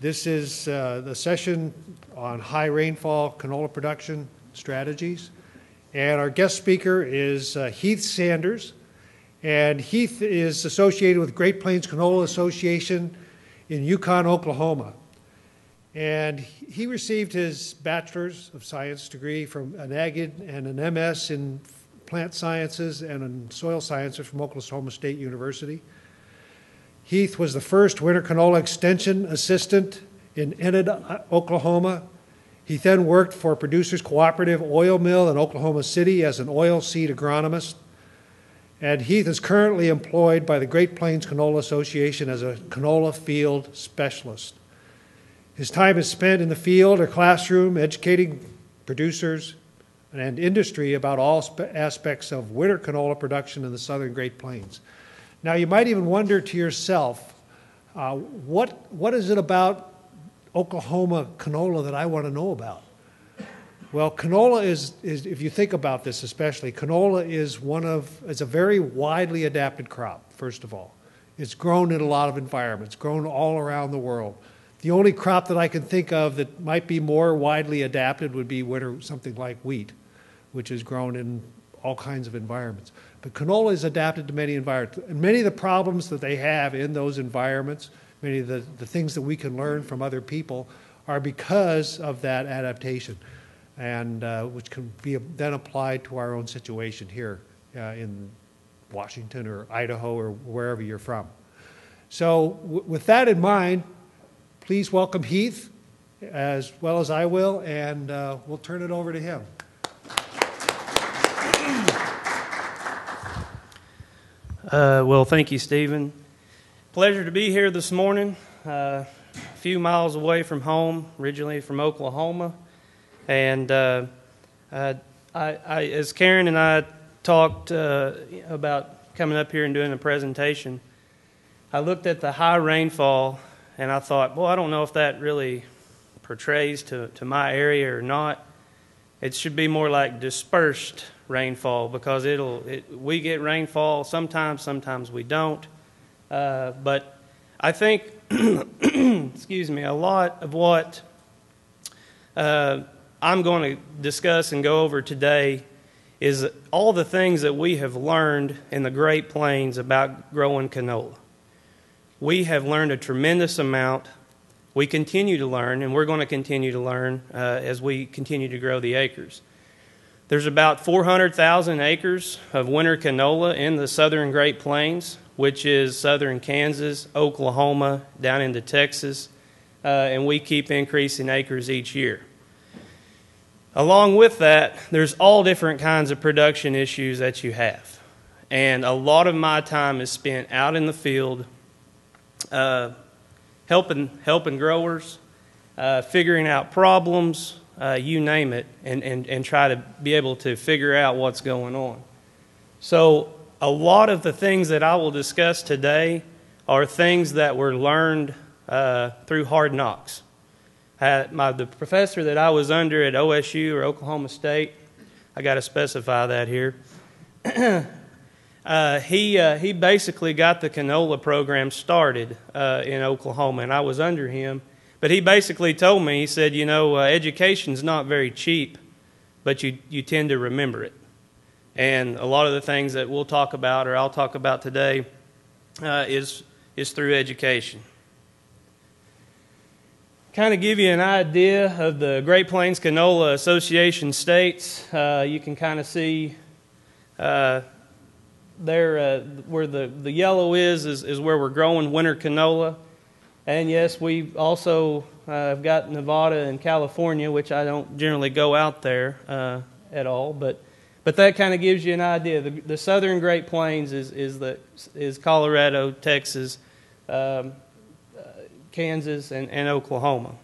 This is the session on high rainfall canola production strategies. And our guest speaker is Heath Sanders. And Heath is associated with Great Plains Canola Association in Yukon, Oklahoma. And he received his Bachelor's of Science degree from an Ag and an MS in Plant Sciences and in Soil Sciences from Oklahoma State University. Heath was the first winter canola extension assistant in Enid, Oklahoma. He then worked for Producers Cooperative Oil Mill in Oklahoma City as an oilseed agronomist. And Heath is currently employed by the Great Plains Canola Association as a canola field specialist. His time is spent in the field or classroom educating producers and industry about all aspects of winter canola production in the southern Great Plains. Now, you might even wonder to yourself, what is it about Oklahoma canola that I want to know about? Well, canola is if you think about this especially, canola is a very widely adapted crop, first of all. It's grown in a lot of environments, grown all around the world. The only crop that I can think of that might be more widely adapted would be winter, something like wheat, which is grown in all kinds of environments. But canola is adapted to many environments. And many of the problems that they have in those environments, many of the things that we can learn from other people are because of that adaptation, and which can be then applied to our own situation here in Washington or Idaho or wherever you're from. So with that in mind, please welcome Heath, as well as I will, and we'll turn it over to him. Well, thank you, Stephen. Pleasure to be here this morning, a few miles away from home, originally from Oklahoma. And I, as Karen and I talked about coming up here and doing a presentation, I looked at the high rainfall and I thought, well, I don't know if that really portrays to my area or not. It should be more like dispersed rainfall, because we get rainfall sometimes we don't. But I think, excuse me, a lot of what I'm going to discuss and go over today is all the things that we have learned in the Great Plains about growing canola. We have learned a tremendous amount. We continue to learn, and we're going to continue to learn as we continue to grow the acres. There's about 400,000 acres of winter canola in the southern Great Plains, which is southern Kansas, Oklahoma, down into Texas, and we keep increasing acres each year. Along with that, there's all different kinds of production issues that you have, and a lot of my time is spent out in the field helping growers, figuring out problems, you name it, and try to be able to figure out what's going on. So a lot of the things that I will discuss today are things that were learned through hard knocks. The professor that I was under at OSU or Oklahoma State, I got to specify that here, he basically got the canola program started in Oklahoma, and I was under him. But he basically told me, he said, you know, education's not very cheap, but you tend to remember it. And a lot of the things that we'll talk about, or I'll talk about today, is through education. Kind of give you an idea of the Great Plains Canola Association states. You can kind of see there, where the yellow is where we're growing winter canola. And yes, we also have got Nevada and California, which I don't generally go out there at all. But that kind of gives you an idea. The southern Great Plains is Colorado, Texas, Kansas, and Oklahoma.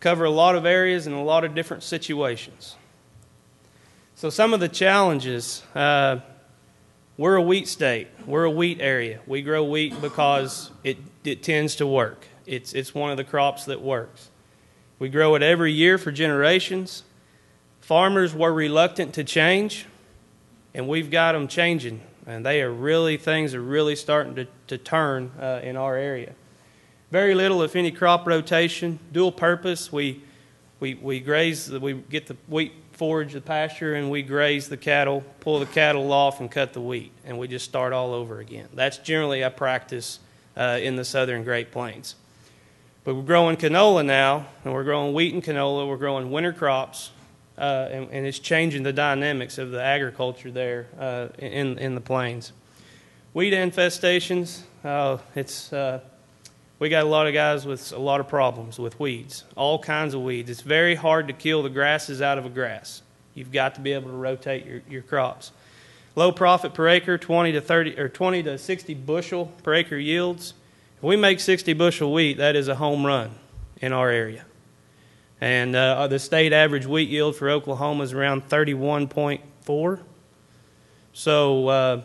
Cover a lot of areas and a lot of different situations. So some of the challenges, we're a wheat state. We're a wheat area. We grow wheat because it tends to work. It's one of the crops that works. We grow it every year for generations. Farmers were reluctant to change, and we've got them changing. And things are really starting to turn in our area. very little, if any, crop rotation. Dual purpose, we graze, we get the wheat forage the pasture, and we graze the cattle, pull the cattle off and cut the wheat, and we just start all over again. That's generally a practice in the southern Great Plains. But we're growing canola now, and we're growing wheat and canola, we're growing winter crops, and it's changing the dynamics of the agriculture there in the plains. Weed infestations, we got a lot of guys with a lot of problems with weeds, all kinds of weeds. It's very hard to kill the grasses out of a grass. You've got to be able to rotate your crops. Low profit per acre, 20 to 60 bushel per acre yields. If we make 60 bushel wheat, that is a home run in our area. And the state average wheat yield for Oklahoma is around 31.4. So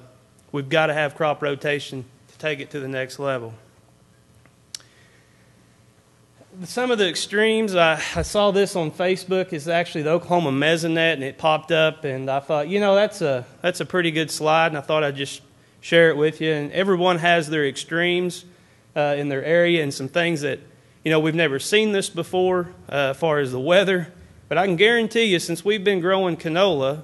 we've got to have crop rotation to take it to the next level. Some of the extremes, I saw this on Facebook, is actually the Oklahoma Mezzanet, and it popped up, and I thought, you know, that's a pretty good slide, and I thought I'd just share it with you. And everyone has their extremes in their area and some things that, you know, we've never seen this before as far as the weather. But I can guarantee you, since we've been growing canola,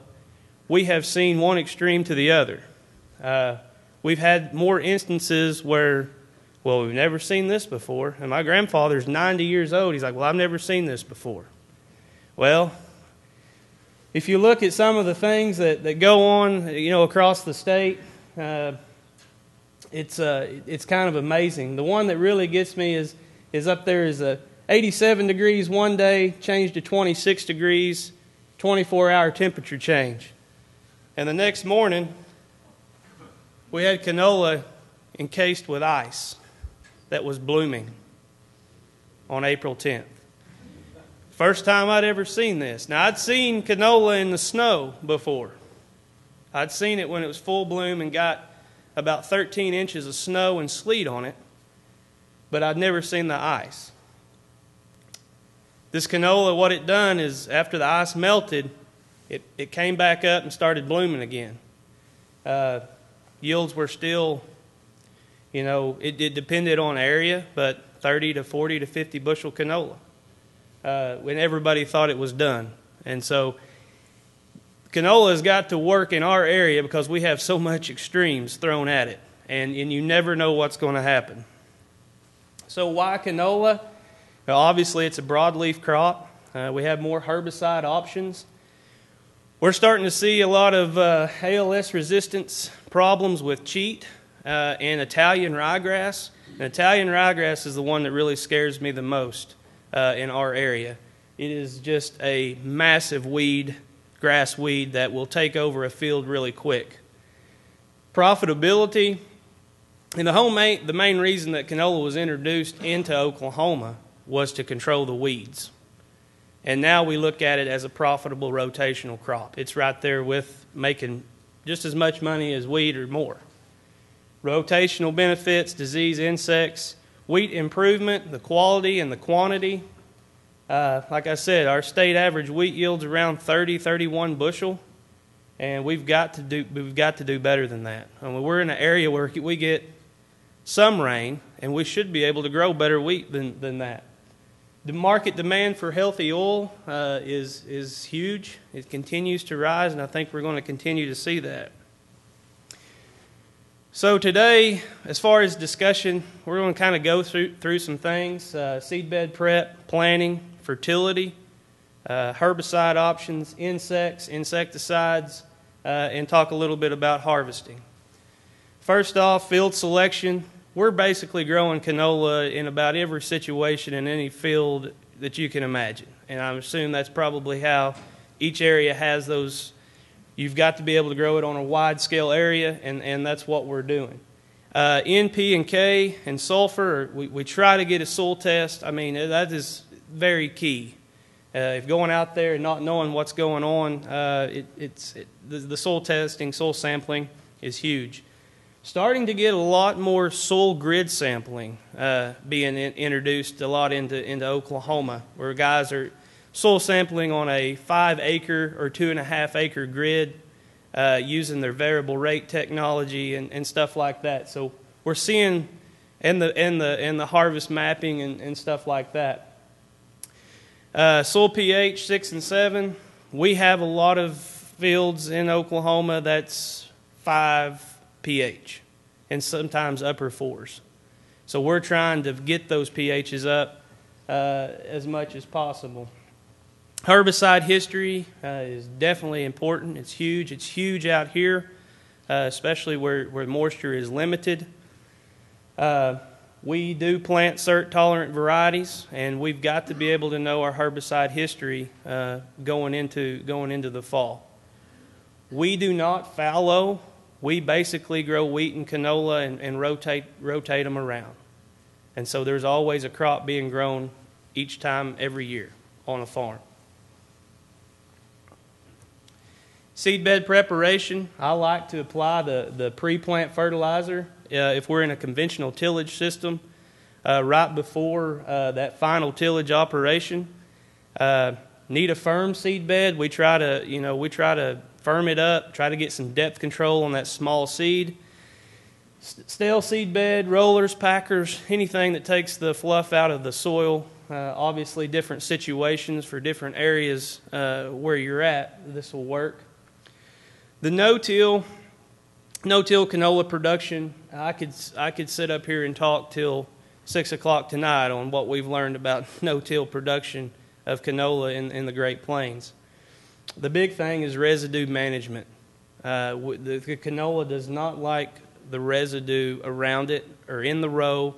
we have seen one extreme to the other. We've had more instances where, well, we've never seen this before. And my grandfather's 90 years old. He's like, well, I've never seen this before. Well, if you look at some of the things that go on, you know, across the state, it's kind of amazing. The one that really gets me is up there is 87 degrees one day, changed to 26 degrees, 24-hour temperature change. And the next morning, we had canola encased with ice that was blooming on April 10th. First time I'd ever seen this. Now, I'd seen canola in the snow before. I'd seen it when it was full bloom and got about 13 inches of snow and sleet on it, but I'd never seen the ice. This canola, what it done is after the ice melted, it came back up and started blooming again. Yields were still, you know, it depended on area, but 30 to 40 to 50 bushel canola when everybody thought it was done. And so canola has got to work in our area because we have so much extremes thrown at it, and you never know what's going to happen. So why canola? Now, obviously, it's a broadleaf crop. We have more herbicide options. We're starting to see a lot of ALS resistance problems with cheat. And Italian ryegrass. And Italian ryegrass is the one that really scares me the most in our area. It is just a massive weed, grass weed, that will take over a field really quick. Profitability. And the main reason that canola was introduced into Oklahoma was to control the weeds. And now we look at it as a profitable rotational crop. It's right there with making just as much money as wheat or more. Rotational benefits, disease, insects, wheat improvement, the quality and the quantity. Like I said, our state average wheat yields around 30, 31 bushel, and we've got to do better than that. I mean, we're in an area where we get some rain, and we should be able to grow better wheat than that. The market demand for healthy oil is huge. It continues to rise, and I think we're going to continue to see that. So today, as far as discussion, we're going to kind of go through some things, seedbed prep, planning, fertility, herbicide options, insects, insecticides, and talk a little bit about harvesting. First off, field selection. We're basically growing canola in about every situation in any field that you can imagine. And I assume that's probably how each area has those. You've got to be able to grow it on a wide-scale area, and that's what we're doing. NP and K and sulfur, we try to get a soil test. I mean, that is very key. If going out there and not knowing what's going on, the soil testing, soil sampling is huge. Starting to get a lot more soil grid sampling being introduced a lot into Oklahoma, where guys are soil sampling on a 5-acre or 2.5-acre grid using their variable rate technology and stuff like that. So we're seeing and the harvest mapping and stuff like that. Soil pH 6 and 7. We have a lot of fields in Oklahoma that's 5 pH, and sometimes upper 4s. So we're trying to get those pHs up as much as possible. Herbicide history is definitely important. It's huge. It's huge out here, especially where moisture is limited. We do plant cert-tolerant varieties, and we've got to be able to know our herbicide history going into the fall. We do not fallow. We basically grow wheat and canola and rotate them around. And so there's always a crop being grown each time every year on a farm. Seed bed preparation. I like to apply the pre-plant fertilizer if we're in a conventional tillage system right before that final tillage operation. Need a firm seed bed. We try to, we try to firm it up, try to get some depth control on that small seed. Stale seed bed, rollers, packers, anything that takes the fluff out of the soil. Obviously, different situations for different areas where you're at, this will work. The no-till canola production, I could sit up here and talk till 6 o'clock tonight on what we've learned about no-till production of canola in the Great Plains. The big thing is residue management. The canola does not like the residue around it or in the row,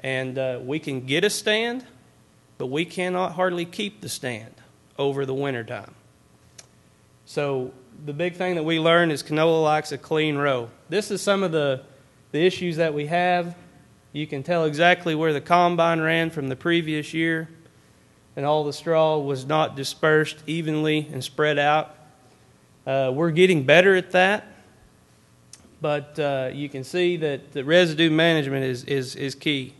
and we can get a stand, but we cannot hardly keep the stand over the wintertime. So the big thing that we learned is canola likes a clean row. This is some of the issues that we have. You can tell exactly where the combine ran from the previous year, and all the straw was not dispersed evenly and spread out. We're getting better at that, but you can see that the residue management is key.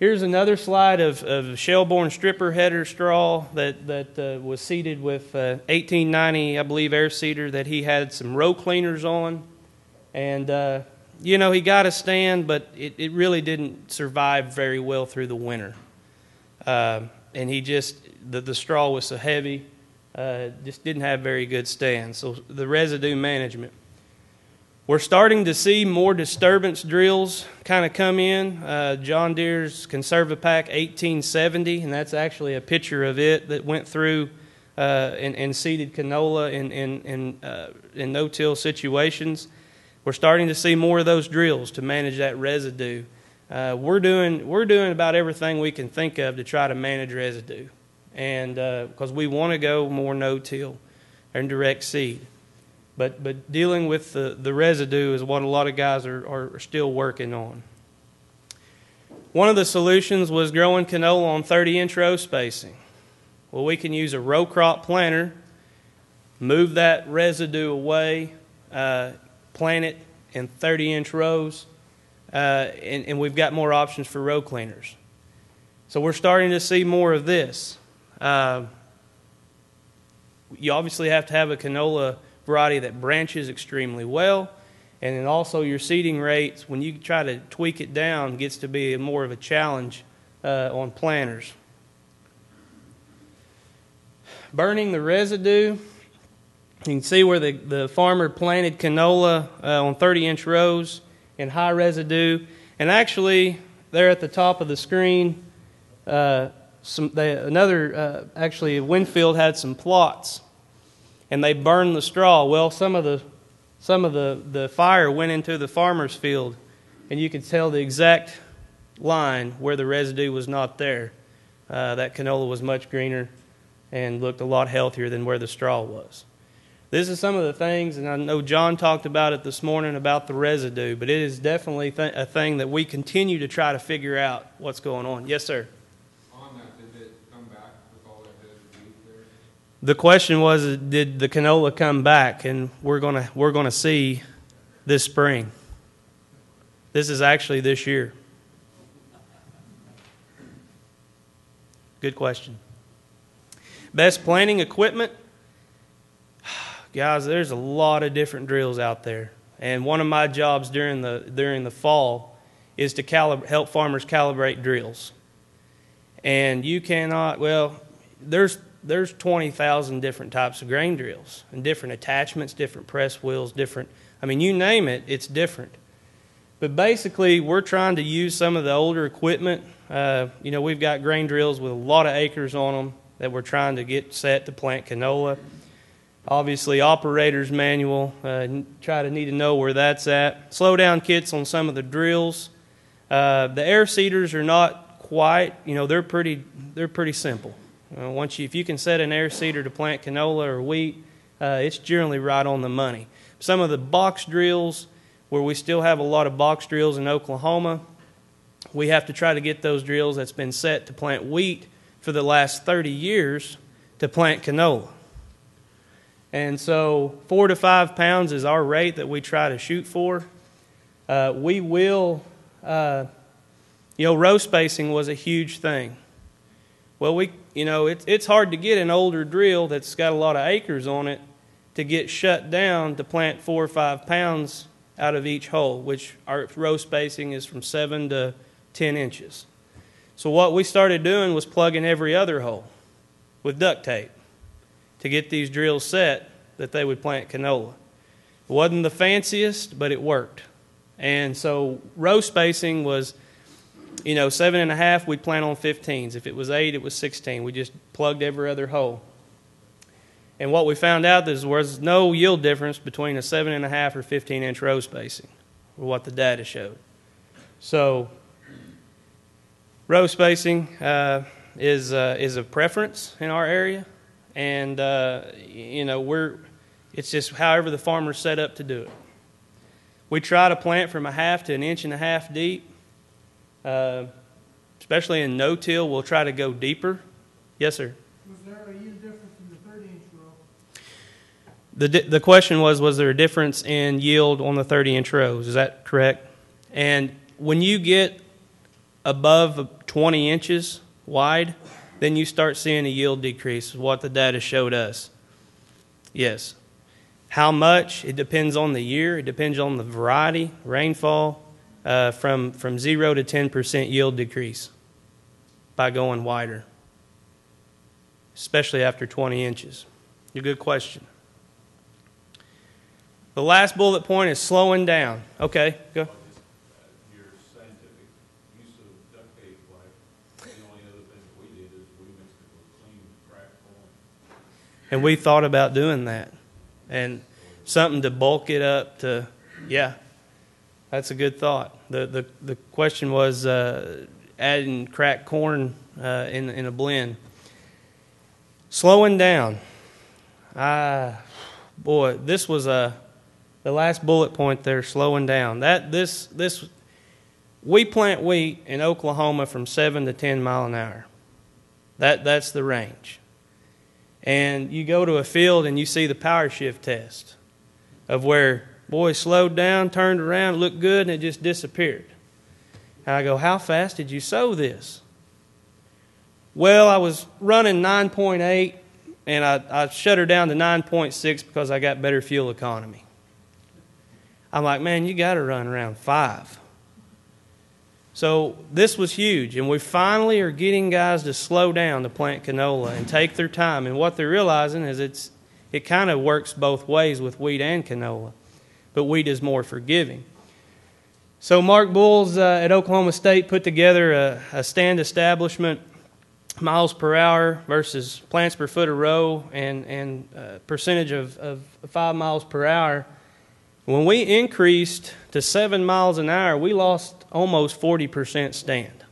Here's another slide of Shelborne stripper header straw that was seeded with 1890, I believe, air seeder that he had some row cleaners on. And, he got a stand, but it really didn't survive very well through the winter. And he just, the straw was so heavy, just didn't have very good stands. So the residue management. We're starting to see more disturbance drills kind of come in. John Deere's Conserva-pack 1870, and that's actually a picture of it that went through and seeded canola in no-till situations. We're starting to see more of those drills to manage that residue. We're doing about everything we can think of to try to manage residue, and because we want to go more no-till and direct seed, but dealing with the residue is what a lot of guys are still working on. One of the solutions was growing canola on 30-inch row spacing. Well, we can use a row crop planter, move that residue away, plant it in 30-inch rows. And we've got more options for row cleaners. So we're starting to see more of this. You obviously have to have a canola variety that branches extremely well, and then also your seeding rates, when you try to tweak it down, gets to be more of a challenge on planters. Burning the residue. You can see where the farmer planted canola on 30-inch rows and high residue, and actually there at the top of the screen, actually Winfield had some plots, and they burned the straw. Well, some of the fire went into the farmer's field, and you can tell the exact line where the residue was not there. That canola was much greener and looked a lot healthier than where the straw was. This is some of the things, and I know John talked about it this morning about the residue, but it is definitely a thing that we continue to try to figure out what's going on. Yes, sir? On that, did it come back with all that residue there? The question was, did the canola come back? And we're gonna see this spring. This is actually this year. Good question. Best planting equipment. Guys, there's a lot of different drills out there, and one of my jobs during the fall is to help farmers calibrate drills. And you cannot, well, there's 20,000 different types of grain drills and different attachments, different press wheels, different, I mean, you name it, it's different. But basically, we're trying to use some of the older equipment. You know, we've got grain drills with a lot of acres on them that we're trying to get set to plant canola. Obviously, operator's manual, try to need to know where that's at. Slow down kits on some of the drills. The air seeders are not quite, you know, they're pretty simple. Once you, if you can set an air seeder to plant canola or wheat, it's generally right on the money. Some of the box drills, where we still have a lot of box drills in Oklahoma, we have to try to get those drills that's been set to plant wheat for the last 30 years to plant canola. And so 4 to 5 pounds is our rate that we try to shoot for. We will, you know, row spacing was a huge thing. Well, we, you know, it's hard to get an older drill that's got a lot of acres on it to get shut down to plant 4 or 5 pounds out of each hole, which our row spacing is from 7 to 10 inches. So what we started doing was plugging every other hole with duct tape to get these drills set that they would plant canola. It wasn't the fanciest, but it worked. And so row spacing was, you know, 7.5, we'd plant on 15s. If it was 8, it was 16. We just plugged every other hole. And what we found out is there was no yield difference between a 7.5 or 15-inch row spacing, or what the data showed. So row spacing is a preference in our area, and you know, it's just however the farmer's set up to do it. We try to plant from 1/2 to 1.5 inches deep, especially in no-till. We'll try to go deeper. Yes, sir. Was there a yield difference? The question was there a difference in yield on the 30-inch rows? Is that correct? And when you get above 20 inches wide, then you start seeing a yield decrease, is what the data showed us. Yes. How much? It depends on the year. It depends on the variety, rainfall, from 0 to 10% yield decrease by going wider, especially after 20 inches. A good question. The last bullet point is slowing down. Okay, go. Your scientific use of duct tape, like the only other thing we did is we mixed it with clean cracked corn. And we thought about doing that, and something to bulk it up to. Yeah, that's a good thought. The question was adding cracked corn in a blend. Slowing down. Boy, this was a. The last bullet point there, slowing down. We plant wheat in Oklahoma from 7 to 10 miles an hour. That's the range. And you go to a field and you see the power shift test of where boy slowed down, turned around, looked good, and it just disappeared. And I go, how fast did you sow this? Well, I was running 9.8 and I shut her down to 9.6 because I got better fuel economy. I'm like, man, you got to run around 5. So this was huge, and we finally are getting guys to slow down to plant canola and take their time. And what they're realizing is it kind of works both ways with wheat and canola, but wheat is more forgiving. So Mark Bulls at Oklahoma State put together a stand establishment, miles per hour versus plants per foot a row, and percentage of 5 miles per hour. When we increased to 7 miles an hour, we lost almost 40% stand.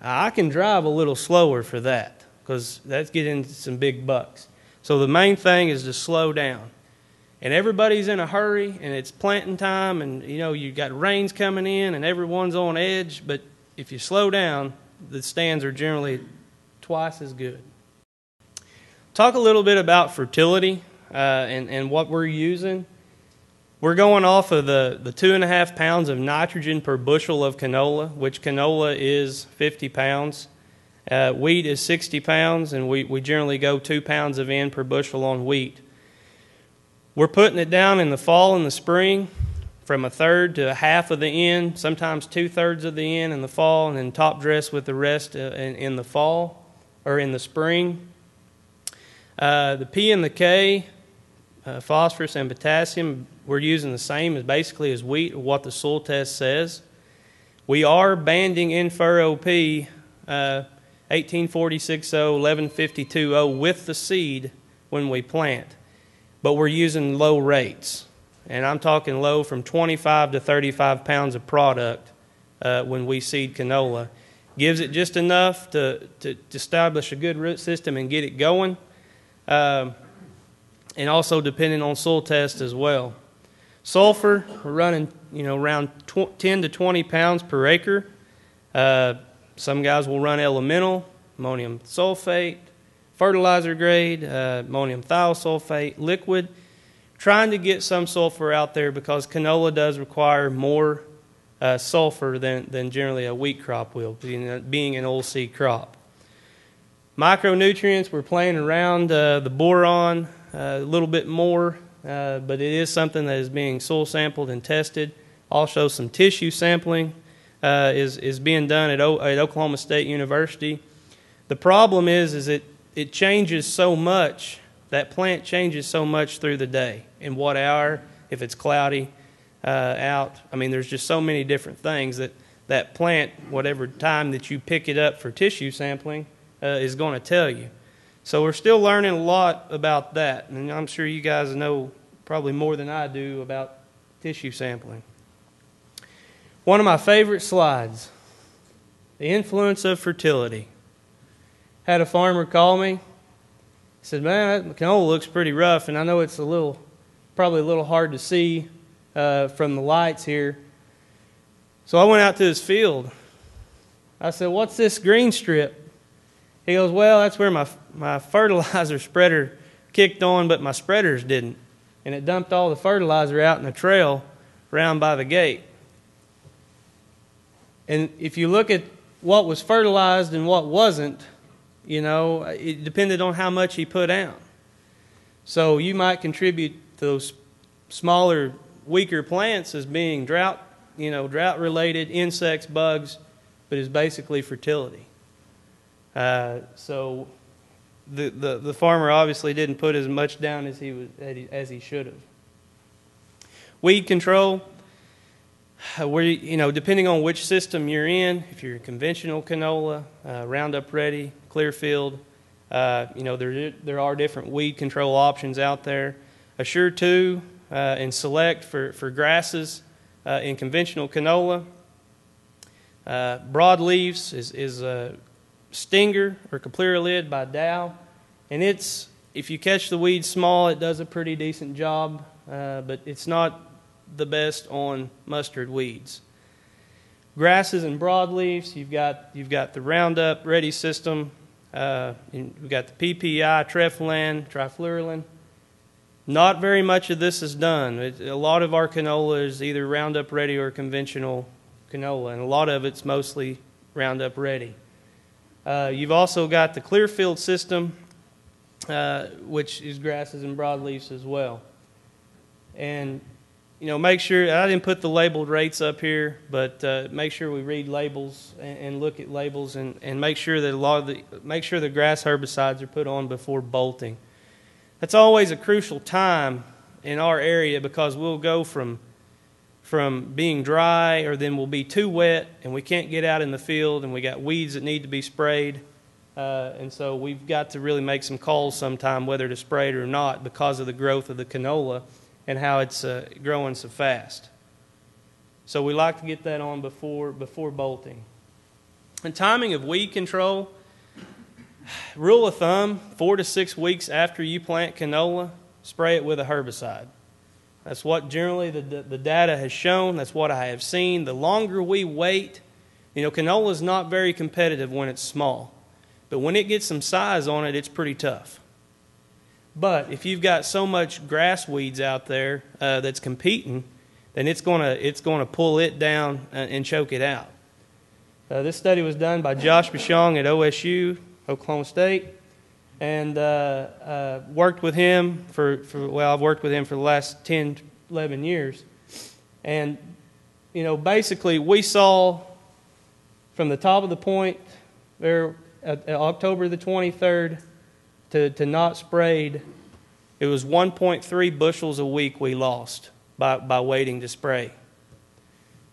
I can drive a little slower for that because that's getting some big bucks. So the main thing is to slow down. And everybody's in a hurry, and it's planting time, and you know, you got rains coming in, and everyone's on edge. But if you slow down, the stands are generally twice as good. Talk a little bit about fertility and what we're using. We're going off of the 2.5 pounds of nitrogen per bushel of canola, which canola is 50 pounds. Wheat is 60 pounds, and we generally go 2 pounds of N per bushel on wheat. We're putting it down in the fall and the spring. from a third to a half of the end, sometimes 2/3 of the end in the fall, and then top dress with the rest in the fall or in the spring. The P and the K, phosphorus and potassium, we're using the same as basically as wheat or what the soil test says. We are banding in furrow P 1846-0, 1152-0 with the seed when we plant, but we're using low rates. And I'm talking low from 25 to 35 pounds of product when we seed canola. Gives it just enough to establish a good root system and get it going. And also depending on soil test as well. Sulfur, we're running around 10 to 20 pounds per acre. Some guys will run elemental, ammonium sulfate, fertilizer grade, ammonium thiosulfate, liquid. Trying to get some sulfur out there because canola does require more sulfur than generally a wheat crop will, being an oilseed crop. Micronutrients, we're playing around the boron a little bit more, but it is something that is being soil sampled and tested. Also some tissue sampling is being done at Oklahoma State University. The problem is it changes so much. That plant changes so much through the day. In what hour, if it's cloudy out. I mean, there's just so many different things that plant, whatever time that you pick it up for tissue sampling, is going to tell you. So we're still learning a lot about that. And I'm sure you guys know probably more than I do about tissue sampling. One of my favorite slides, the influence of fertility. Had a farmer call me. I said, man, that canola looks pretty rough, and I know it's probably a little hard to see from the lights here. So I went out to his field. I said, what's this green strip? He goes, well, that's where my fertilizer spreader kicked on, but my spreaders didn't, and it dumped all the fertilizer out in the trail round by the gate. And if you look at what was fertilized and what wasn't, it depended on how much he put out. So you might contribute to those smaller, weaker plants as being drought-related insects, bugs, but it's basically fertility. So the farmer obviously didn't put as much down as he should have. Weed control. Depending on which system you're in, if you're conventional canola, Roundup Ready, Clearfield, there are different weed control options out there. Assure 2 and Select for grasses in conventional canola. Broadleaves is Stinger or Capreal Lid by Dow, and it's, if you catch the weeds small, it does a pretty decent job, but it's not the best on mustard weeds. Grasses and broadleaves, you've got the Roundup Ready system, we've got the PPI, Treflan, Trifluralin. Not very much of this is done. A lot of our canola is either Roundup Ready or conventional canola, and a lot of it's mostly Roundup Ready. You've also got the Clearfield system, which is grasses and broadleaves as well. And make sure, I didn't put the labeled rates up here, but make sure we read labels and look at labels and make sure that make sure the grass herbicides are put on before bolting. That's always a crucial time in our area because we'll go from being dry, or then we'll be too wet and we can't get out in the field and we got weeds that need to be sprayed. And so we've got to really make some calls sometime whether to spray it or not because of the growth of the canola and how it's growing so fast. So we like to get that on before bolting. And timing of weed control, rule of thumb, 4 to 6 weeks after you plant canola, spray it with a herbicide. That's what generally the data has shown. That's what I have seen. The longer we wait, canola is not very competitive when it's small. But when it gets some size on it, it's pretty tough. But if you've got so much grass weeds out there that's competing, then it's going to pull it down and choke it out. This study was done by Josh Bishong at OSU, Oklahoma State, and worked with him I've worked with him for the last 10, 11 years. And, you know, basically we saw from the top of the point there at October the 23rd to not sprayed, it was 1.3 bushels a week we lost by waiting to spray.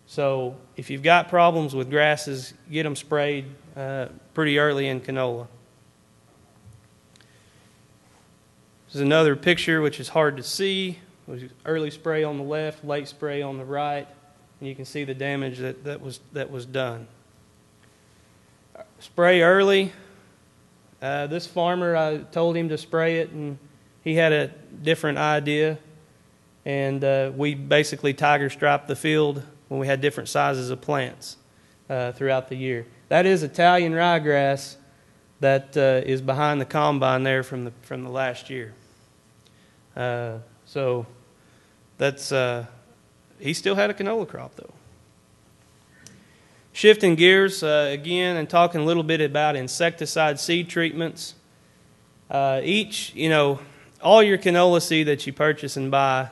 So if you've got problems with grasses, get them sprayed pretty early in canola. This is another picture which is hard to see. It was early spray on the left, late spray on the right, and you can see the damage that was done. Spray early. This farmer, I told him to spray it, and he had a different idea, and we basically tiger striped the field when we had different sizes of plants throughout the year. That is Italian ryegrass that is behind the combine there from the last year. So that's he still had a canola crop though. Shifting gears again and talking a little bit about insecticide seed treatments. You know, all your canola seed that you purchase and buy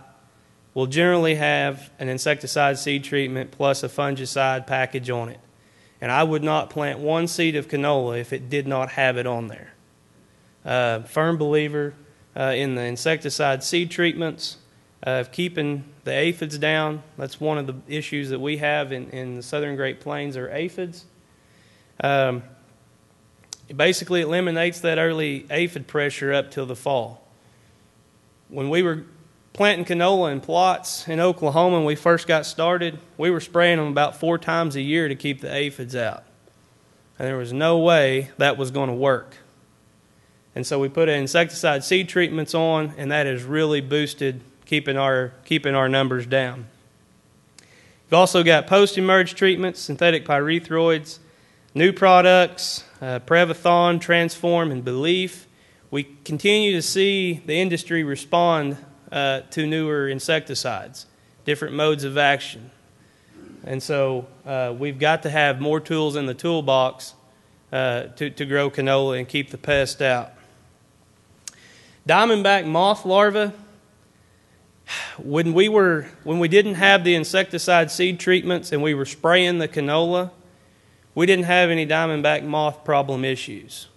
will generally have an insecticide seed treatment plus a fungicide package on it. And I would not plant one seed of canola if it did not have it on there. Firm believer in the insecticide seed treatments, of keeping the aphids down. That's one of the issues that we have in the southern Great Plains are aphids. It basically eliminates that early aphid pressure up till the fall. When we were planting canola in plots in Oklahoma when we first got started, we were spraying them about 4 times a year to keep the aphids out. And there was no way that was going to work. And so we put insecticide seed treatments on, and that has really boosted keeping our numbers down. We've also got post-emerge treatments, synthetic pyrethroids, new products, Prevathon, Transform, and Belief. We continue to see the industry respond to newer insecticides, different modes of action. And so we've got to have more tools in the toolbox to grow canola and keep the pest out. Diamondback moth larvae, when we didn't have the insecticide seed treatments and we were spraying the canola, we didn't have any diamondback moth problem issues.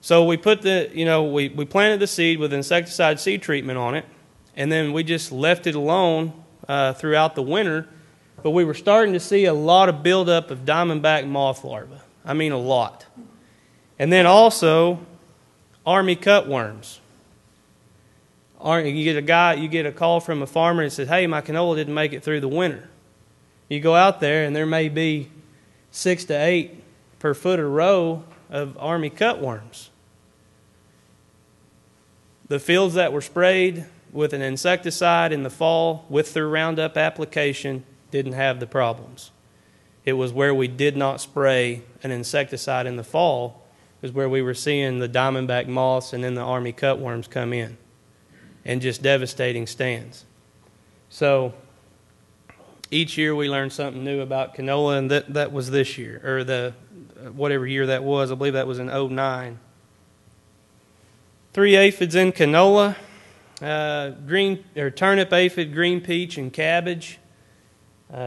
So we put the, you know, we planted the seed with insecticide seed treatment on it, and then we just left it alone throughout the winter, but we were starting to see a lot of buildup of diamondback moth larvae. I mean a lot. And then also army cutworms. You get a call from a farmer and says, hey, my canola didn't make it through the winter. You go out there and there may be 6 to 8 per foot a row of army cutworms. The fields that were sprayed with an insecticide in the fall with their Roundup application didn't have the problems. It was where we did not spray an insecticide in the fall is where we were seeing the diamondback moths and then the army cutworms come in and just devastating stands. So each year we learned something new about canola, and that was this year, or the whatever year that was. I believe that was in 2009. 3 aphids in canola, green or turnip aphid, green peach, and cabbage.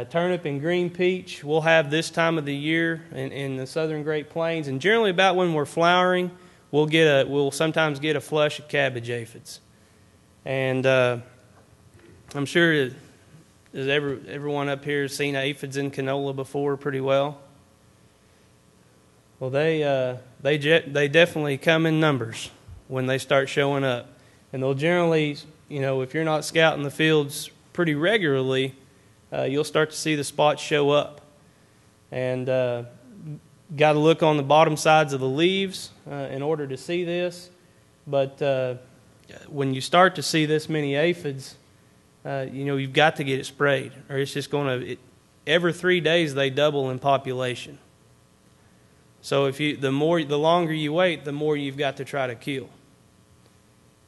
Turnip and green peach we'll have this time of the year in the southern Great Plains, and generally about when we're flowering, we'll sometimes get a flush of cabbage aphids. And I'm sure everyone up here has seen aphids in canola before pretty well. Well, they definitely come in numbers when they start showing up, and they'll generally, you know, if you're not scouting the fields pretty regularly, you'll start to see the spots show up. And got to look on the bottom sides of the leaves in order to see this. But when you start to see this many aphids, you know, you've got to get it sprayed, or it's just going to. Every 3 days they double in population. So if you, the longer you wait, the more you've got to try to kill.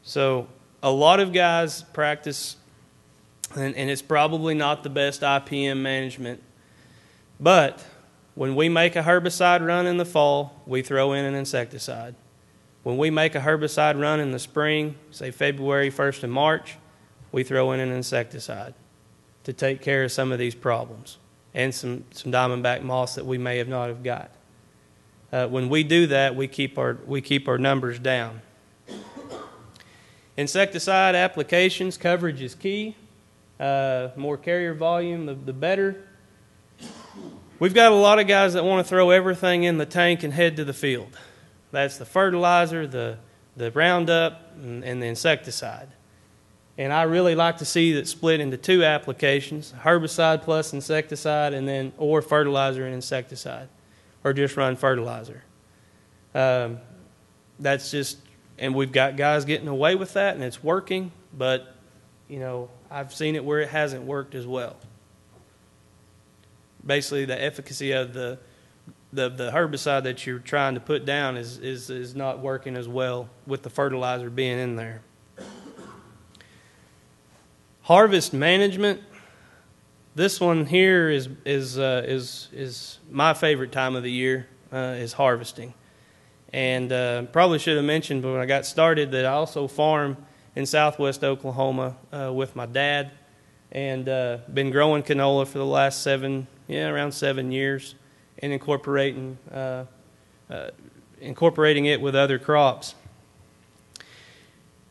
So a lot of guys practice, and it's probably not the best IPM management, but when we make a herbicide run in the fall, we throw in an insecticide. When we make a herbicide run in the spring, say February 1st and March, we throw in an insecticide. to take care of some of these problems and some diamondback moss that we may have not have got. When we do that, we keep our numbers down. Insecticide applications, coverage is key. More carrier volume, the better. We've got a lot of guys that want to throw everything in the tank and head to the field. That's the fertilizer, the Roundup, and the insecticide. And I really like to see that split into two applications, herbicide plus insecticide, and then or fertilizer and insecticide, or just run fertilizer. That's just, and we've got guys getting away with that, and it's working, but, you know, I've seen it where it hasn't worked as well. Basically, the efficacy of the herbicide that you're trying to put down is not working as well with the fertilizer being in there. Harvest management. This one here is my favorite time of the year, is harvesting. And probably should have mentioned, but when I got started, that I also farm in southwest Oklahoma with my dad, and been growing canola for the last around 7 years, and incorporating it with other crops.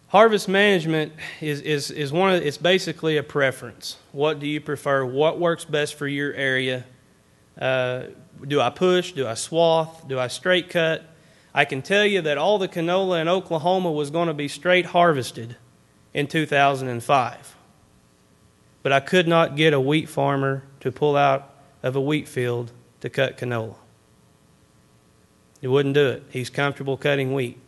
Harvest management is one of, it's basically a preference. What do you prefer? What works best for your area? Do I push? Do I swath? Do I straight cut? I can tell you that all the canola in Oklahoma was going to be straight harvested in 2005. But I could not get a wheat farmer to pull out of a wheat field to cut canola. He wouldn't do it. He's comfortable cutting wheat.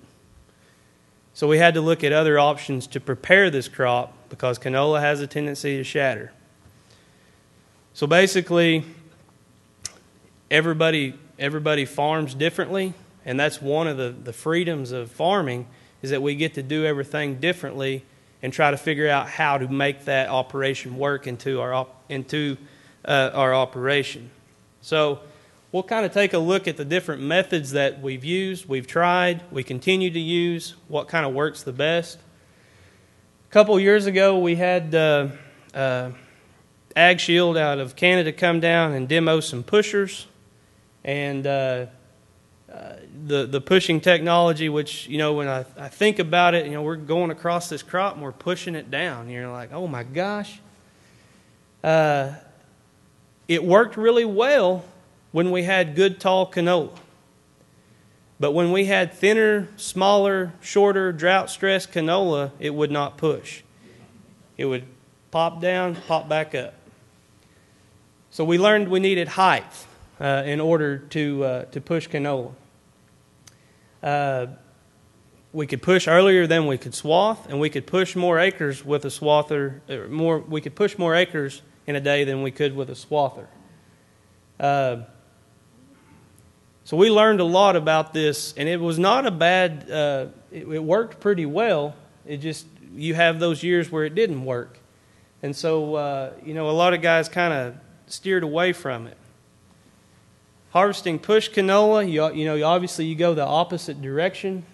So we had to look at other options to prepare this crop because canola has a tendency to shatter. So basically, everybody farms differently, and that's one of the freedoms of farming, is that we get to do everything differently and try to figure out how to make that operation work into our operation. So we'll kind of take a look at the different methods that we've used, we've tried, we continue to use, what kind of works the best. A couple years ago, we had AgShield out of Canada come down and demo some pushers, and the pushing technology, which, you know, when I think about it, you know, we're going across this crop and we're pushing it down. You're like, oh my gosh. It worked really well when we had good tall canola. But when we had thinner, smaller, shorter, drought-stressed canola, it would not push. It would pop down, pop back up. So we learned we needed height in order to push canola. We could push earlier than we could swath, and we could push more acres with a swather. We could push more acres in a day than we could with a swather. So we learned a lot about this, and it was not a bad. It worked pretty well. It just, you have those years where it didn't work, and so you know, a lot of guys kind of steered away from it. Harvesting push canola, you obviously you go the opposite direction.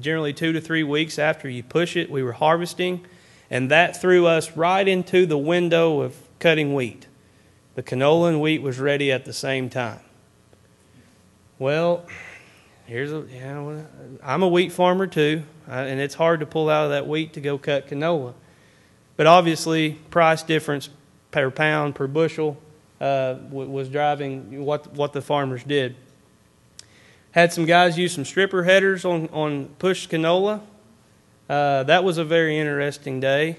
Generally 2 to 3 weeks after you push it, we were harvesting, and that threw us right into the window of cutting wheat. The canola and wheat was ready at the same time. Well, I'm a wheat farmer too, and it's hard to pull out of that wheat to go cut canola. But obviously, price difference per pound, per bushel, was driving what the farmers did. Had some guys use some stripper headers on pushed canola. That was a very interesting day.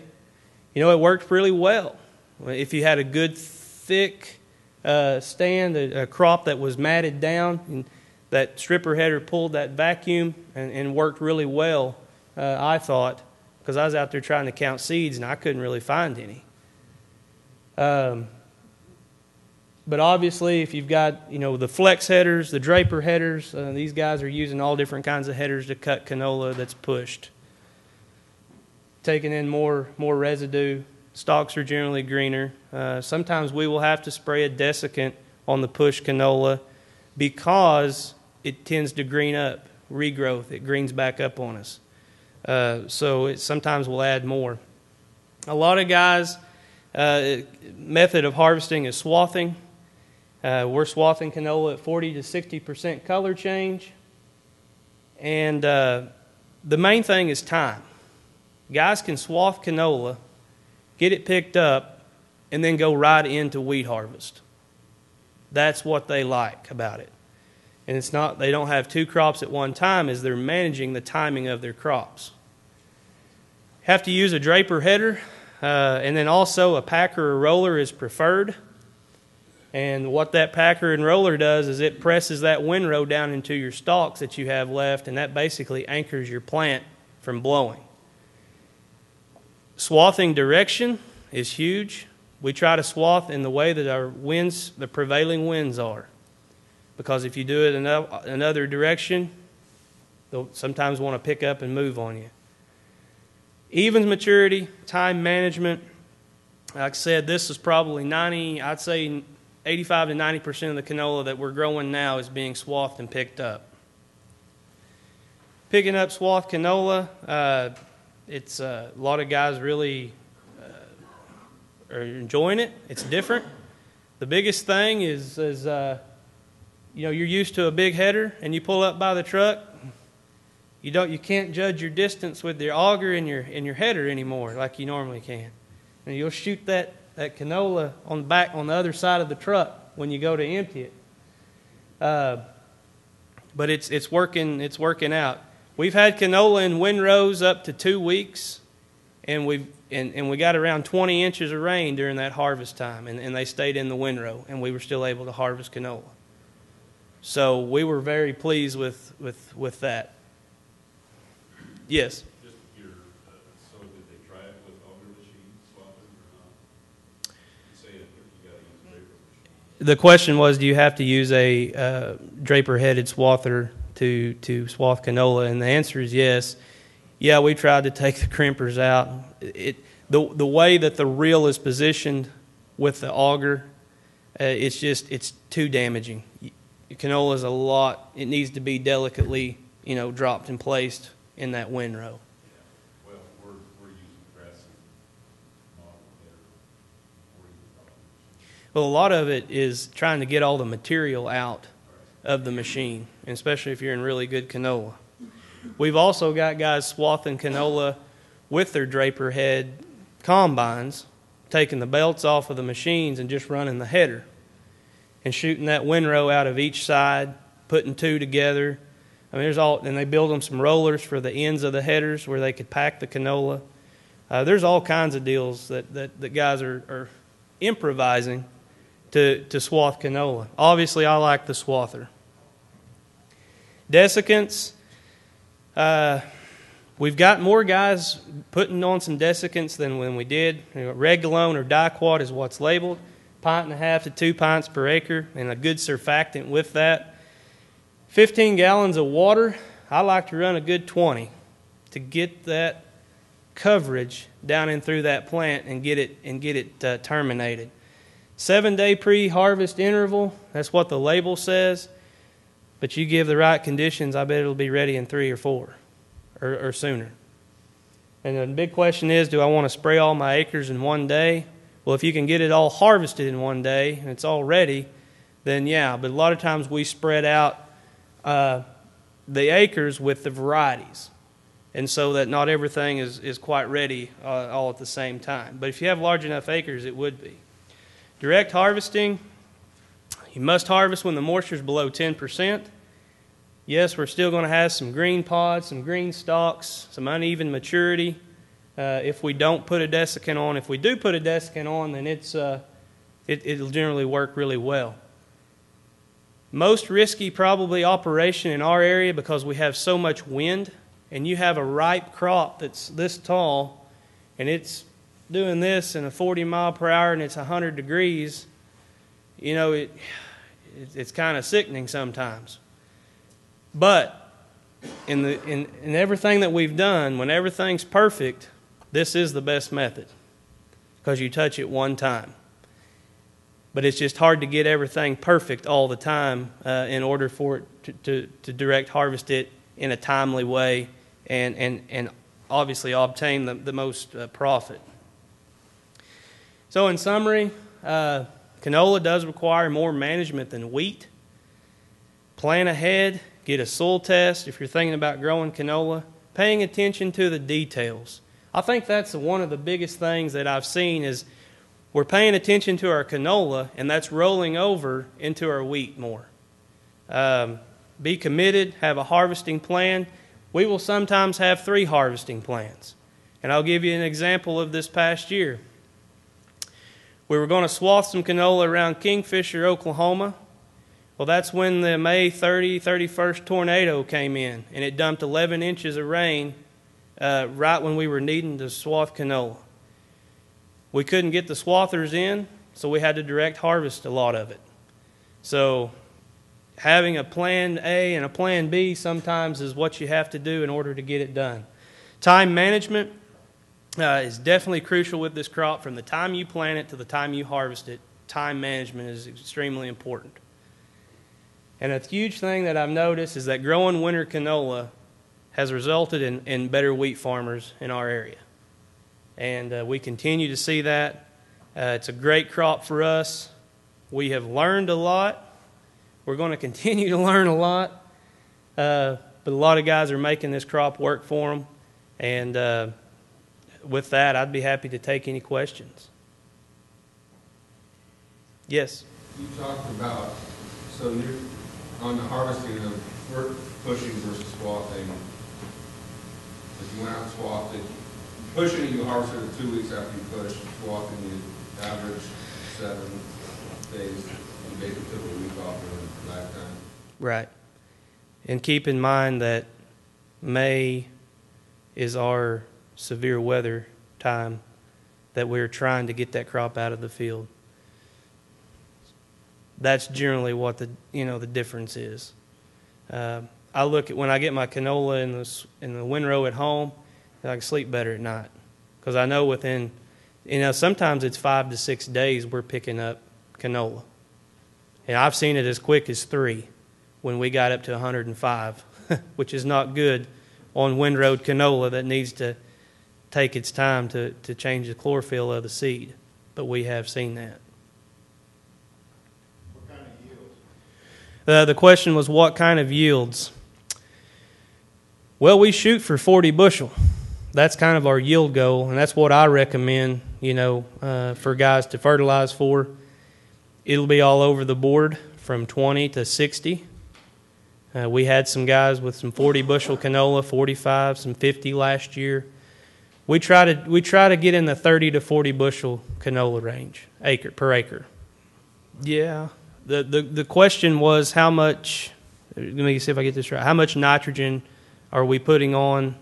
You know, it worked really well. If you had a good thick stand, a crop that was matted down, and that stripper header pulled that vacuum and worked really well, I thought, because I was out there trying to count seeds and I couldn't really find any. But obviously, if you've got, you know, the flex headers, the draper headers, these guys are using all different kinds of headers to cut canola that's pushed, taking in more residue. Stalks are generally greener. Sometimes we will have to spray a desiccant on the push canola because it tends to green up, regrowth. It greens back up on us. So sometimes we'll add more. A lot of guys method of harvesting is swathing. We're swathing canola at 40 to 60% color change. And the main thing is time. Guys can swath canola, get it picked up, and then go right into wheat harvest. That's what they like about it. And it's not, they don't have two crops at one time, as they're managing the timing of their crops. Have to use a draper header, and then also a packer or roller is preferred. And what that packer and roller does is it presses that windrow down into your stalks that you have left, and that basically anchors your plant from blowing. Swathing direction is huge. We try to swath in the way that our winds, the prevailing winds are. Because if you do it in another direction, they'll sometimes want to pick up and move on you. Evens maturity, time management. Like I said, this is probably 85 to 90% of the canola that we're growing now is being swathed and picked up. Picking up swathed canola, it's a lot of guys really are enjoying it. It's different. The biggest thing is you know, you're used to a big header and you pull up by the truck. You can't judge your distance with your auger and your header anymore like you normally can. And you'll shoot that canola on the back on the other side of the truck when you go to empty it. But it's working out. We've had canola in windrows up to 2 weeks, and we got around 20 inches of rain during that harvest time, and they stayed in the windrow, and we were still able to harvest canola. So we were very pleased with that. Yes? Just your, so did they try it with auger machine swapping or not? You say you got to use a draper machine. The question was, do you have to use a draper-headed swather to swath canola? And the answer is yes. Yeah, we tried to take the crimpers out. The way that the reel is positioned with the auger, it's too damaging. Canola is a lot. It needs to be delicately, dropped and placed in that windrow. Yeah. Well, we're using grass model there. Well, a lot of it is trying to get all the material out of the machine, especially if you're in really good canola. We've also got guys swathing canola with their draper head combines, taking the belts off of the machines and just running the header and shooting that windrow out of each side, putting two together. I mean, and they build them some rollers for the ends of the headers where they could pack the canola. There's all kinds of deals that guys are improvising to swath canola. Obviously, I like the swather. Desiccants. We've got more guys putting on some desiccants than when we did. Regalone or Diquat is what's labeled. 1.5 to 2 pints per acre, and a good surfactant with that. 15 gallons of water. I like to run a good 20 to get that coverage down in through that plant and get it terminated. 7-day pre-harvest interval. That's what the label says. But you give the right conditions, I bet it'll be ready in 3 or 4 or sooner. And the big question is, do I want to spray all my acres in 1 day? Well, if you can get it all harvested in 1 day and it's all ready, then yeah. But a lot of times we spread out the acres with the varieties, and so that not everything is quite ready all at the same time. But if you have large enough acres, it would be. Direct harvesting, you must harvest when the moisture is below 10%. Yes, we're still going to have some green pods, some green stalks, some uneven maturity. If we don't put a desiccant on, if we do put a desiccant on, then it'll generally work really well. Most risky probably operation in our area because we have so much wind, and you have a ripe crop that's this tall, and it's doing this in a 40 mph, and it's 100 degrees. It's kind of sickening sometimes. But in everything that we've done, when everything's perfect, this is the best method because you touch it one time. But it's just hard to get everything perfect all the time in order for it to direct harvest it in a timely way and obviously obtain the most profit. So in summary, canola does require more management than wheat. Plan ahead, get a soil test if you're thinking about growing canola, paying attention to the details. I think that's one of the biggest things that I've seen is we're paying attention to our canola, and that's rolling over into our wheat more. Be committed, have a harvesting plan. We will sometimes have 3 harvesting plans. And I'll give you an example of this past year. We were going to swath some canola around Kingfisher, Oklahoma. Well, that's when the May 31st tornado came in, and it dumped 11 inches of rain right when we were needing to swath canola. We couldn't get the swathers in, so we had to direct harvest a lot of it. So having a plan A and a plan B sometimes is what you have to do in order to get it done. Time management is definitely crucial with this crop. From the time you plant it to the time you harvest it, time management is extremely important. And a huge thing that I've noticed is that growing winter canola has resulted in better wheat farmers in our area. And we continue to see that. It's a great crop for us. We have learned a lot. We're going to continue to learn a lot, but a lot of guys are making this crop work for them. And with that, I'd be happy to take any questions. Yes? You talked about, so you're on the harvesting of pushing versus swathing. If you went out and swathed it, pushing you harvested it 2 weeks after you pushed, swathing you average 7 days. Right. And keep in mind that May is our severe weather time that we're trying to get that crop out of the field. That's generally what the, you know, the difference is. I look at when I get my canola in the windrow at home, I can sleep better at night because I know within, you know, sometimes it's 5 to 6 days we're picking up canola. And I've seen it as quick as 3 when we got up to 105, which is not good on windrowed canola that needs to take its time to change the chlorophyll of the seed. But we have seen that. What kind of yields? The question was what kind of yields? Well, we shoot for 40 bushel. That's kind of our yield goal, and that's what I recommend, you know, for guys to fertilize for. It'll be all over the board from 20 to 60. We had some guys with some 40 bushel canola, 45, some 50 last year. We try to get in the 30 to 40 bushel canola range, acre per acre. Yeah. The question was how much. Let me see if I get this right. How much nitrogen are we putting on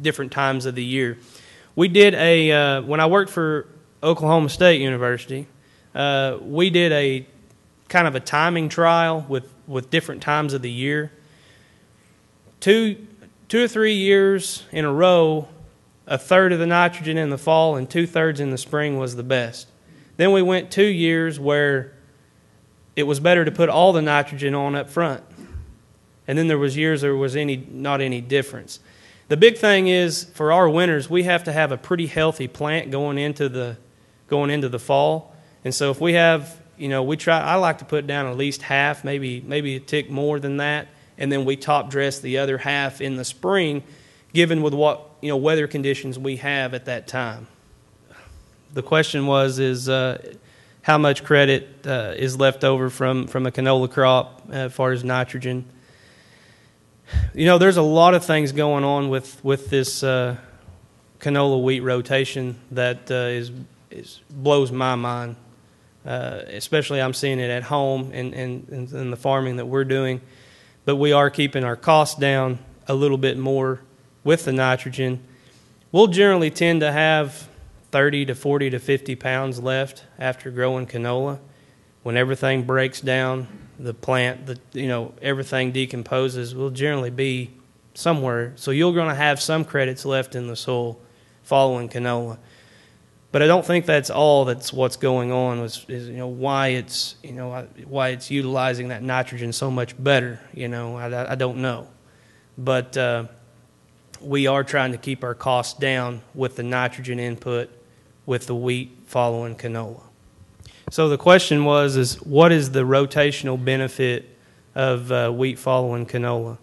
different times of the year? We did a when I worked for Oklahoma State University. We did a kind of a timing trial with different times of the year. Two or three years in a row, 1/3 of the nitrogen in the fall and 2/3 in the spring was the best. Then we went 2 years where it was better to put all the nitrogen on up front. And then there was years there was not any difference. The big thing is for our winters, we have to have a pretty healthy plant going into the fall. And so if we have, you know, I like to put down at least half, maybe a tick more than that, and then we top dress the other half in the spring, given with what, you know, weather conditions we have at that time. The question was how much credit is left over from a canola crop as far as nitrogen. You know, there's a lot of things going on with this canola wheat rotation that blows my mind. Especially I'm seeing it at home and in the farming that we're doing. But we are keeping our costs down a little bit more with the nitrogen. We'll generally tend to have 30 to 40 to 50 pounds left after growing canola. When everything breaks down, the plant, you know, everything decomposes, we'll generally be somewhere. So you're going to have some credits left in the soil following canola. But I don't think that's all that's what's going on is you know, why it's utilizing that nitrogen so much better. You know, I don't know. But we are trying to keep our costs down with the nitrogen input, with the wheat following canola. So the question was, is what is the rotational benefit of wheat following canola?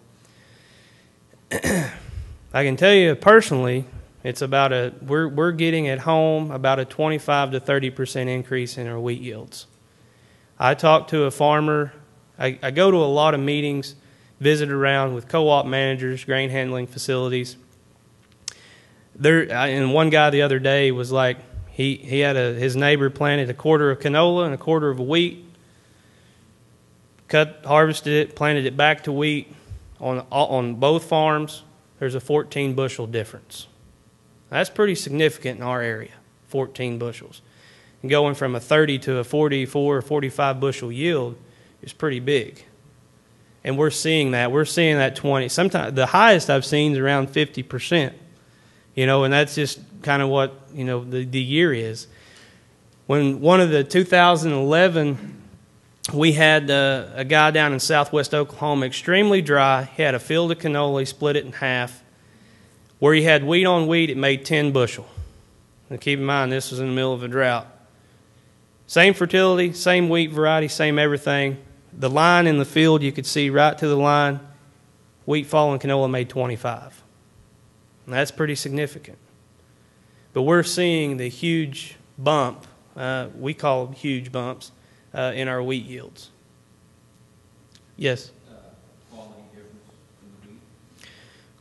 I can tell you personally, it's about a, we're getting at home about a 25 to 30% increase in our wheat yields. I talk to a farmer, I go to a lot of meetings, visit around with co-op managers, grain handling facilities. And one guy the other day was like, he had his neighbor planted a quarter of canola and a quarter of wheat, harvested it, planted it back to wheat. On both farms, there's a 14 bushel difference. That's pretty significant in our area, 14 bushels. And going from a 30 to a 44 or 45 bushel yield is pretty big. And we're seeing that. We're seeing that 20. Sometimes the highest I've seen is around 50%. You know, and that's just kind of what, you know, the year is. When one of the 2011, we had a guy down in southwest Oklahoma, extremely dry. He had a field of canola, he split it in half. Where he had wheat on wheat, it made 10 bushel. Now keep in mind, this was in the middle of a drought. Same fertility, same wheat variety, same everything. The line in the field, you could see right to the line, wheat following canola made 25. And that's pretty significant. But we're seeing the huge bump, we call them huge bumps, in our wheat yields. Yes? Quality difference in the wheat?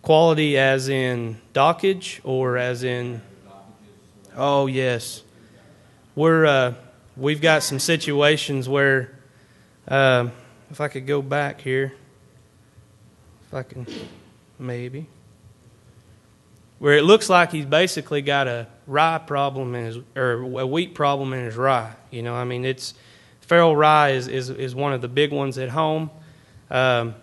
Quality as in dockage or as in? Oh, yes. We've got some situations where, if I could go back here, if I can, maybe. Where it looks like he's basically got a rye problem in his, or a wheat problem in his rye. You know, I mean, it's feral rye is one of the big ones at home. Wild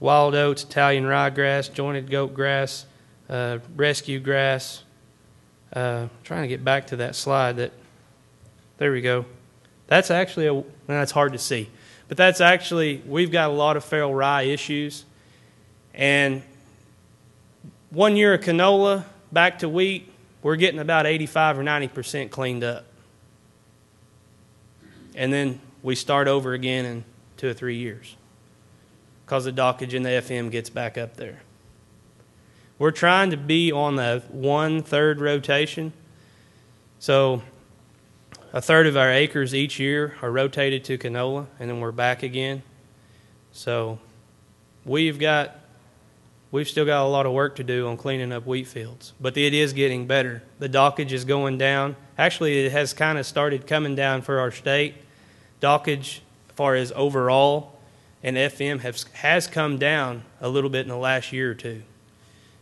oats, Italian ryegrass, jointed goat grass, rescue grass. Trying to get back to that slide. That there we go. That's actually a, that's hard to see, but that's actually, we've got a lot of feral rye issues. And 1 year of canola back to wheat, we're getting about 85 or 90% cleaned up. And then we start over again in 2 or 3 years because the dockage in the FM gets back up there. We're trying to be on the 1/3 rotation. So a third of our acres each year are rotated to canola, and then we're back again. So we've still got a lot of work to do on cleaning up wheat fields, but it is getting better. The dockage is going down. Actually, it has kind of started coming down for our state. Dockage, as far as overall, and FM has come down a little bit in the last year or two.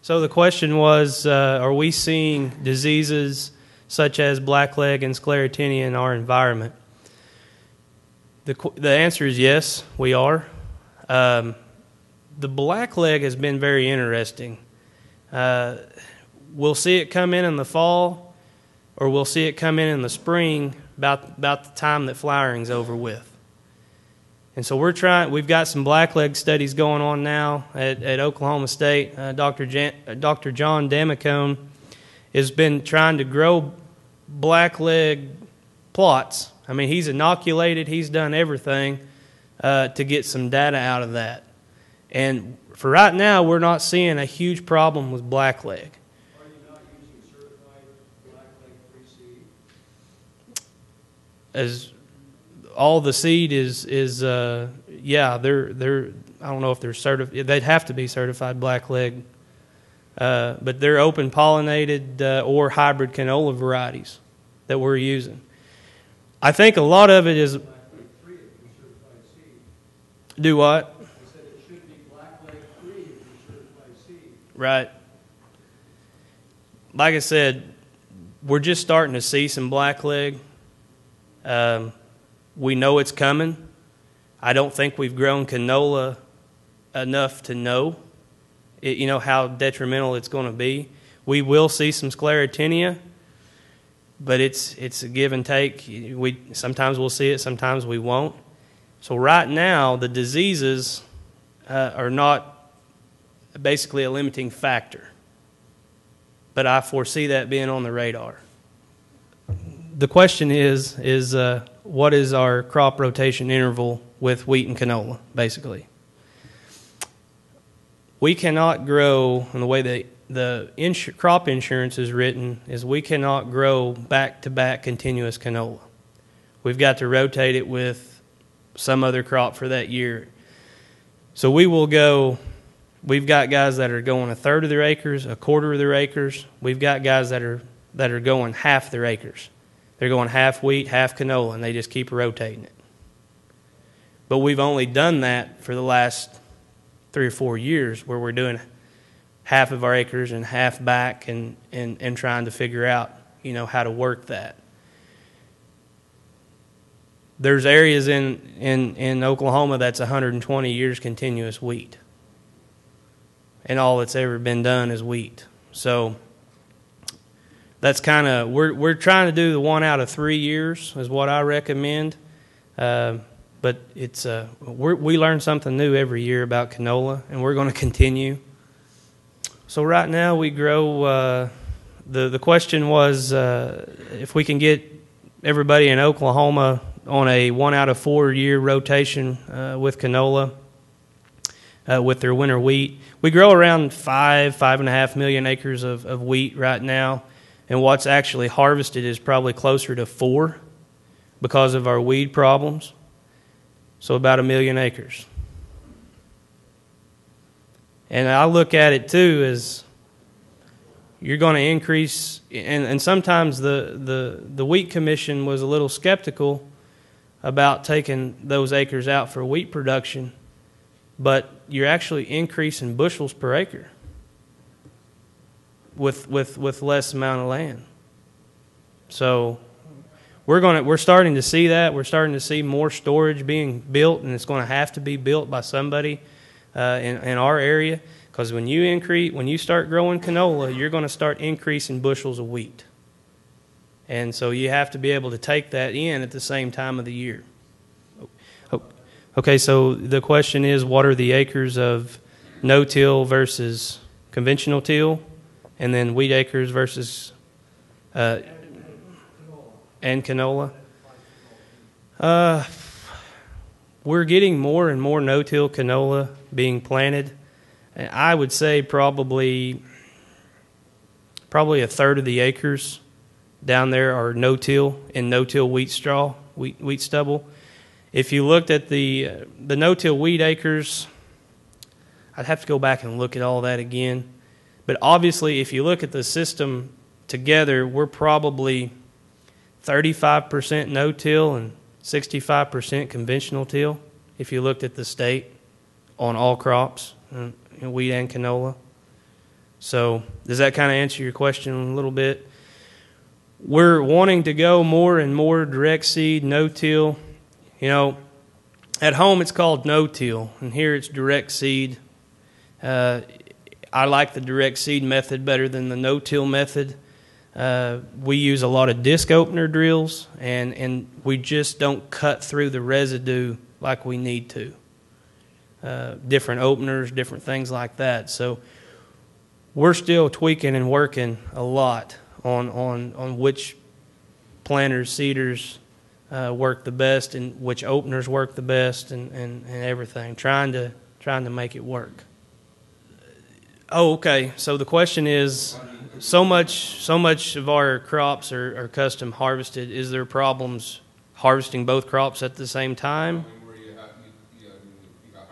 So the question was, are we seeing diseases such as blackleg and sclerotinia in our environment? The answer is yes, we are. The blackleg has been very interesting. We'll see it come in the fall, or we'll see it come in the spring, about the time that flowering's over with. And so we're trying. We've got some blackleg studies going on now at Oklahoma State. Dr. John Damicone has been trying to grow blackleg plots. I mean, he's inoculated. He's done everything to get some data out of that. And for right now, we're not seeing a huge problem with blackleg. Are you not using certified blackleg-free seed? As all the seed is yeah, they're I don't know if they're certified. They'd have to be certified blackleg, but they're open pollinated or hybrid canola varieties that we're using. I think a lot of it is. Blackleg-free if you're certified seed. Do what? Right. Like I said, we're just starting to see some blackleg. We know it's coming. I don't think we've grown canola enough to know, you know, how detrimental it's going to be. We will see some sclerotinia, but it's a give and take. Sometimes we'll see it, sometimes we won't. So right now, the diseases are not basically a limiting factor, but I foresee that being on the radar. the question is what is our crop rotation interval with wheat and canola, basically? We cannot grow, and the way that the crop insurance is written, is we cannot grow back-to-back continuous canola. We've got to rotate it with some other crop for that year. So we will go, we've got guys that are going a third of their acres, a quarter of their acres. We've got guys that are going half their acres. They're going half wheat, half canola, and they just keep rotating it. But we've only done that for the last 3 or 4 years, where we're doing half of our acres and half back and trying to figure out, you know, how to work that. There's areas in Oklahoma that's 120 years continuous wheat, and all that's ever been done is wheat. So that's kind of, we're trying to do the 1 out of 3 years is what I recommend. But it's we learn something new every year about canola, and we're going to continue. So right now we grow. The question was if we can get everybody in Oklahoma on a 1 out of 4 year rotation with canola, with their winter wheat. We grow around 5.5 million acres of wheat right now, and what's actually harvested is probably closer to 4 because of our weed problems. So about 1 million acres. And I look at it too as you're going to increase, and sometimes the Wheat Commission was a little skeptical about taking those acres out for wheat production, but you're actually increasing bushels per acre with less amount of land. So we're starting to see that. We're starting to see more storage being built, and it's going to have to be built by somebody in our area, because when you start growing canola, you're going to start increasing bushels of wheat. And so you have to be able to take that in at the same time of the year. Okay, so the question is, what are the acres of no-till versus conventional till, and then wheat acres versus and canola? We're getting more and more no-till canola being planted. And I would say probably a third of the acres down there are no-till and no-till wheat straw, wheat stubble. If you looked at the no-till wheat acres, I'd have to go back and look at all that again. But obviously, if you look at the system together, we're probably 35% no-till and 65% conventional till, if you looked at the state on all crops, wheat and canola. So does that kind of answer your question a little bit? We're wanting to go more and more direct seed, no-till. You know, at home it's called no-till, and here it's direct seed. I like the direct seed method better than the no-till method. We use a lot of disc opener drills, and we just don't cut through the residue like we need to. Different openers, different things like that. So we're still tweaking and working a lot on which planters, seeders work the best, and which openers work the best, and everything, trying to make it work. Oh, okay. So the question is, so much of our crops are custom harvested. Is there problems harvesting both crops at the same time? I mean, where you got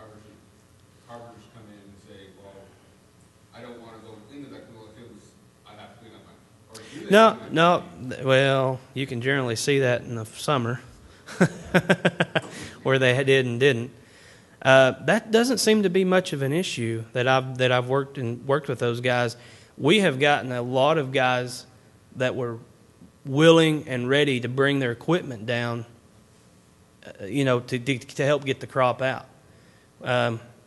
harvesters come in and say, well, I don't want to go into that canola field, I have to clean up my. No. Well, you can generally see that in the summer where they did and didn't. That doesn't seem to be much of an issue that I've worked with those guys. We have gotten a lot of guys that were willing and ready to bring their equipment down, you know, to help get the crop out.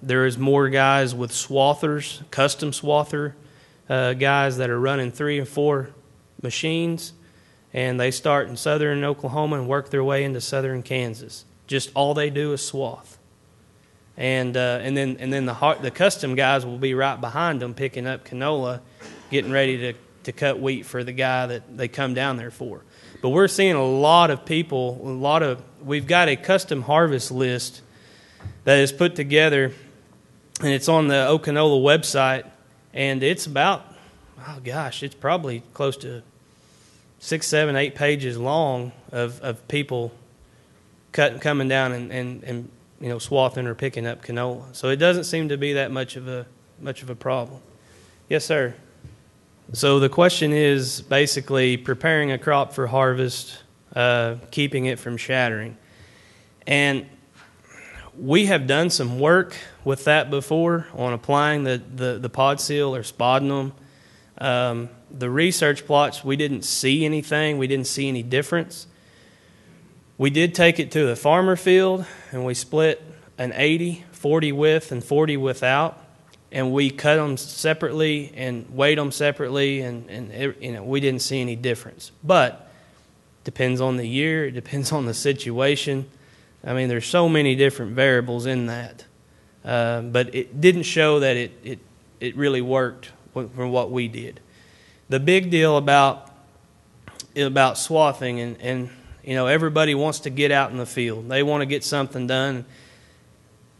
There is more guys with swathers, custom swather guys that are running 3 or 4 machines, and they start in southern Oklahoma and work their way into southern Kansas. Just all they do is swath. And then the custom guys will be right behind them picking up canola, getting ready to cut wheat for the guy that they come down there for. But we're seeing a lot of people, we've got a custom harvest list that is put together, and it's on the Okanola website, and it's about, oh gosh, it's probably close to 6, 7, 8 pages long of people coming down and you know, swathing or picking up canola. So it doesn't seem to be that much of a problem. Yes, sir. So the question is basically preparing a crop for harvest, keeping it from shattering. And we have done some work with that before on applying the pod seal or spodinum. The research plots, we didn't see anything. We didn't see any difference. We did take it to the farmer field, and we split an 80, 40 with and 40 without, and we cut them separately and weighed them separately, and you know, we didn't see any difference. But depends on the year. It depends on the situation. I mean, there's so many different variables in that. But it didn't show that it really worked from what we did. The big deal about swathing and you know, everybody wants to get out in the field. They want to get something done.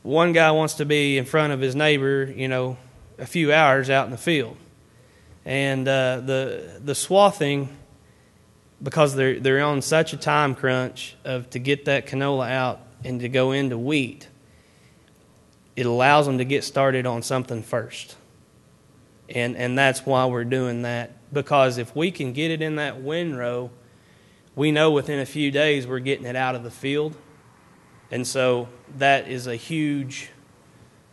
One guy wants to be in front of his neighbor, you know, a few hours out in the field. And the swathing, because they're on such a time crunch to get that canola out and to go into wheat, it allows them to get started on something first. And that's why we're doing that, because if we can get it in that windrow, we know within a few days we're getting it out of the field. And so that is a huge,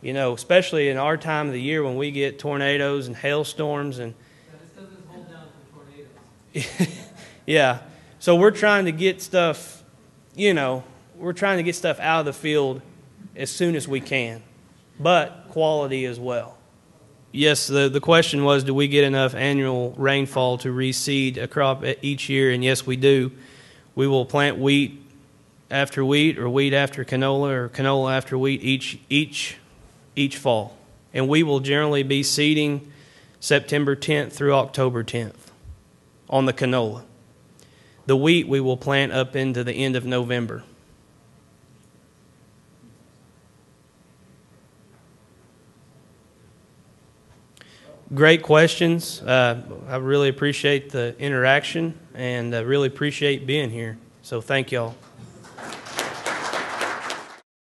you know, especially in our time of the year when we get tornadoes and hailstorms. And this doesn't hold down for tornadoes. Yeah. So we're trying to get stuff, you know, we're trying to get stuff out of the field as soon as we can, but quality as well. Yes, the question was, do we get enough annual rainfall to reseed a crop each year? And yes, we do. We will plant wheat after wheat, or wheat after canola, or canola after wheat each fall. And we will generally be seeding September 10th through October 10th on the canola. The wheat we will plant up into the end of November. Great questions. I really appreciate the interaction, and I really appreciate being here. So thank y'all.